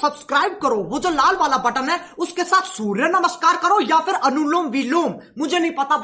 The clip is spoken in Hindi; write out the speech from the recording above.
सब्सक्राइब करो, वो जो लाल वाला बटन है उसके साथ सूर्य नमस्कार करो या फिर अनुलोम विलोम, मुझे नहीं पता।